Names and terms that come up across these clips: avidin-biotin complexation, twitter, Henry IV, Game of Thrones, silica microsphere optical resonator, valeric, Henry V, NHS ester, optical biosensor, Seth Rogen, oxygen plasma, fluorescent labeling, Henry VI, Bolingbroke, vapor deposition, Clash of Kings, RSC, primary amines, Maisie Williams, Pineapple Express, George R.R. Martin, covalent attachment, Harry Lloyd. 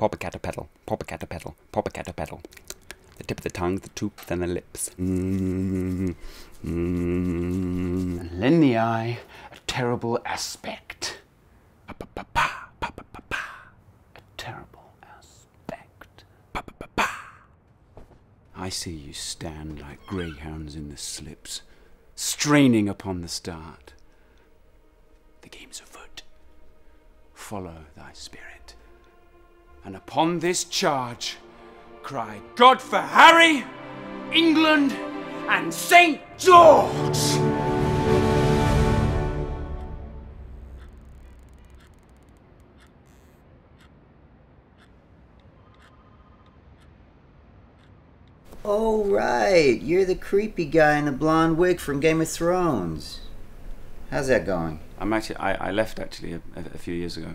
Pop-a-caterpedal, pop-a-caterpedal, pop-a-caterpedal. The tip of the tongue, the tooth, then the lips. And lend the eye a terrible aspect. Pa-pa-pa-pa, pa-pa-pa-pa. A terrible aspect. Pa-pa-pa-pa. I see you stand like greyhounds in the slips, straining upon the start. The game's afoot. Follow thy spirit. And upon this charge, cried God for Harry, England, and St. George! Oh, right. You're the creepy guy in the blonde wig from Game of Thrones. How's that going? I'm actually, I left actually a few years ago.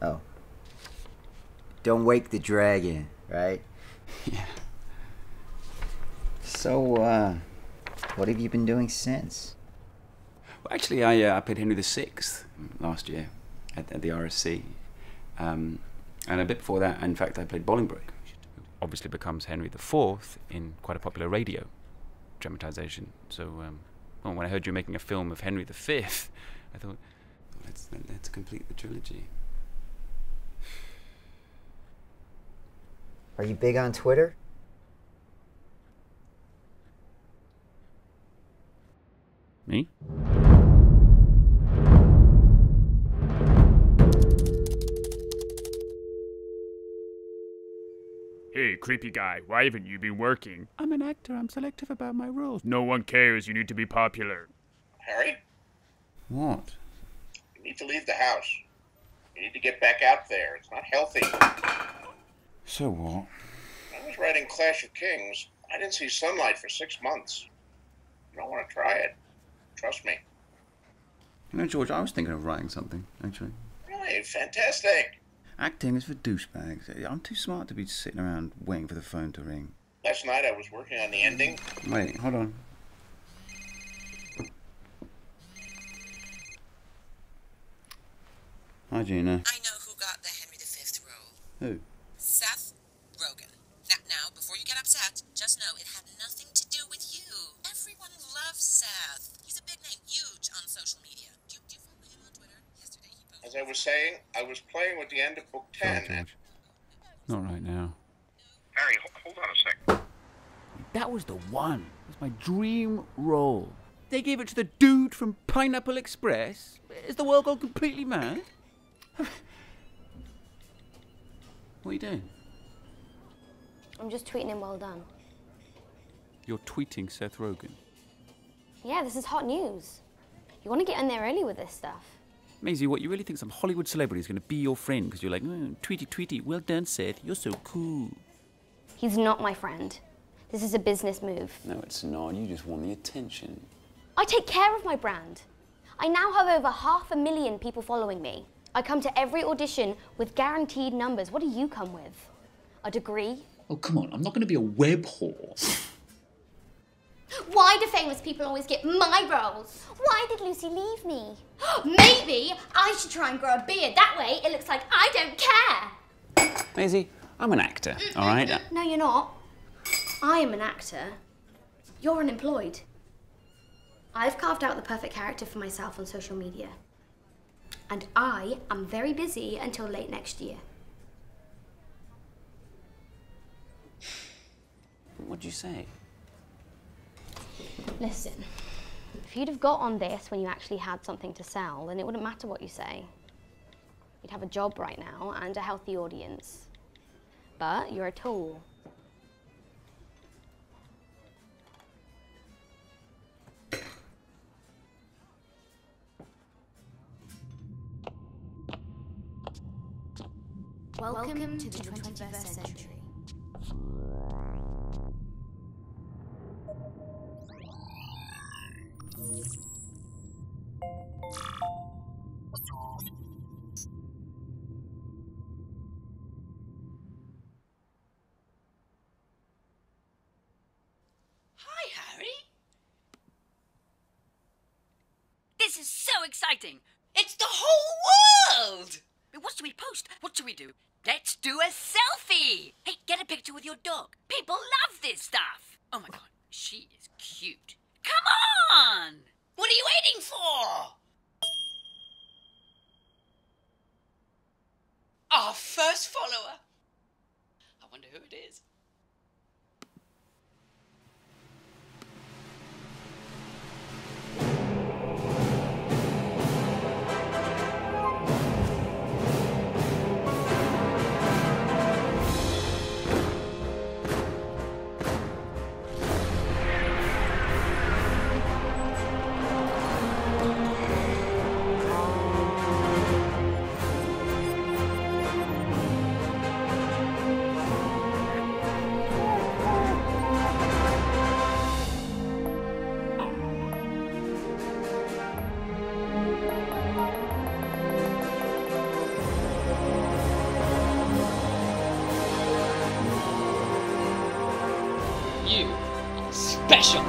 Oh. Don't wake the dragon, right? Yeah. So, what have you been doing since? Well, actually, I played Henry VI last year at the RSC. And a bit before that, in fact, I played Bolingbroke, which obviously becomes Henry IV in quite a popular radio dramatization. So, well, when I heard you were making a film of Henry V, I thought, well, let's complete the trilogy. Are you big on Twitter? Me? Hey, creepy guy, why haven't you been working? I'm an actor, I'm selective about my roles. No one cares, you need to be popular. Harry? What? You need to leave the house. You need to get back out there, it's not healthy. So what? I was writing Clash of Kings. I didn't see sunlight for 6 months. You don't want to try it. Trust me. You know, George, I was thinking of writing something, actually. Really? Fantastic. Acting is for douchebags. I'm too smart to be sitting around waiting for the phone to ring. Last night I was working on the ending. Wait, hold on. Hi, Gina. I know who got the Henry V role. Who? Seth Rogen. Now, before you get upset, just know it had nothing to do with you. Everyone loves Seth. He's a big name, huge on social media. Do you follow him on Twitter? Yesterday he posted. As I was saying, I was playing with the end of book 10. Sorry, George. Not right now. Harry, hold on a second. That was the one. It was my dream role. They gave it to the dude from Pineapple Express. Is the world gone completely mad? What are you doing? I'm just tweeting him well done. You're tweeting Seth Rogen? Yeah, this is hot news. You want to get in there early with this stuff. Maisie, what, you really think some Hollywood celebrity is going to be your friend because you're like, tweety, tweety, well done, Seth, you're so cool. He's not my friend. This is a business move. No, it's not. You just want the attention. I take care of my brand. I now have over 500,000 people following me. I come to every audition with guaranteed numbers. What do you come with? A degree? Oh, come on. I'm not going to be a web whore. Why do famous people always get my roles? Why did Lucy leave me? Maybe I should try and grow a beard. That way it looks like I don't care. Maisie, I'm an actor, all right? No, you're not. I am an actor. You're unemployed. I've carved out the perfect character for myself on social media. And I am very busy until late next year. What'd you say? Listen, if you'd have got on this when you actually had something to sell, then it wouldn't matter what you say. You'd have a job right now and a healthy audience. But you're a tool. Welcome to the 21st century. Hi, Harry. This is so exciting. It's the whole world. What do we post? What do we do? Let's do a selfie! Hey, get a picture with your dog. People love this stuff. Oh my God, she is cute. Come on! What are you waiting for? Our first follower. I wonder who it is. Special.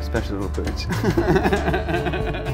Special little boots.